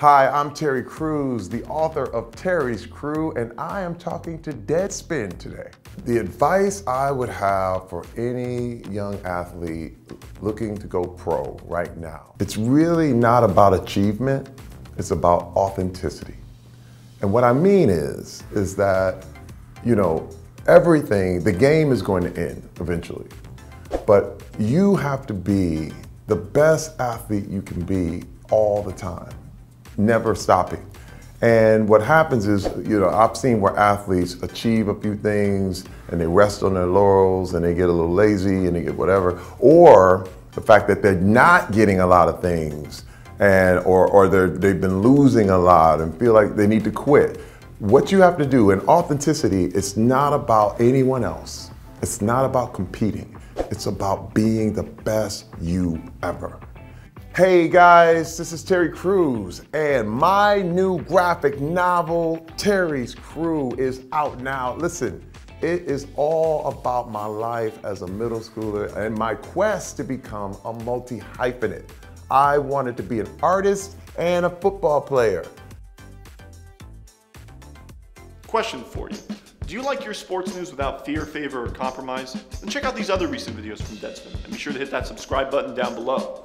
Hi, I'm Terry Crews, the author of Terry's Crew, and I am talking to Deadspin today. The advice I would have for any young athlete looking to go pro right now, it's really not about achievement, it's about authenticity. And what I mean is that, you know, the game is going to end eventually, but you have to be the best athlete you can be all the time. Never stopping. And what happens is, you know, I've seen where athletes achieve a few things and they rest on their laurels and they get a little lazy and they get whatever, or the fact that they're not getting a lot of things and or they've been losing a lot and feel like they need to quit. What you have to do in authenticity, it's not about anyone else. It's not about competing. It's about being the best you ever. Hey guys, this is Terry Crews, and my new graphic novel, Terry's Crew, is out now. Listen, it is all about my life as a middle schooler and my quest to become a multi-hyphenate. I wanted to be an artist and a football player. Question for you. Do you like your sports news without fear, favor, or compromise? Then check out these other recent videos from Deadspin, and be sure to hit that subscribe button down below.